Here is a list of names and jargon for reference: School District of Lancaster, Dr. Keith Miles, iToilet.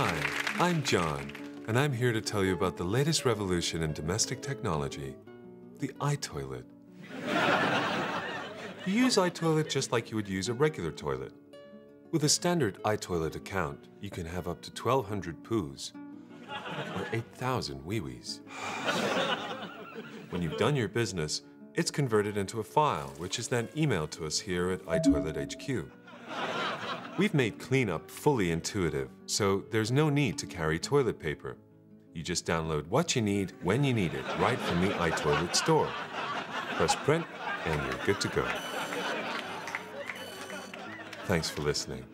Hi, I'm John, and I'm here to tell you about the latest revolution in domestic technology, the iToilet. You use iToilet just like you would use a regular toilet. With a standard iToilet account, you can have up to 1,200 poos, or 8,000 wee-wees. When you've done your business, it's converted into a file, which is then emailed to us here at iToilet HQ. We've made cleanup fully intuitive, so there's no need to carry toilet paper. You just download what you need, when you need it, right from the iToilet store. Press print, and you're good to go. Thanks for listening.